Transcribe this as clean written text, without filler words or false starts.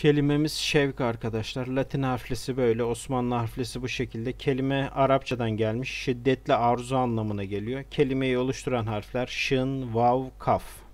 Kelimemiz şevk arkadaşlar. Latin harflisi böyle, Osmanlı harflisi bu şekilde. Kelime Arapçadan gelmiş. Şiddetle arzu anlamına geliyor. Kelimeyi oluşturan harfler şın, vav, kaf.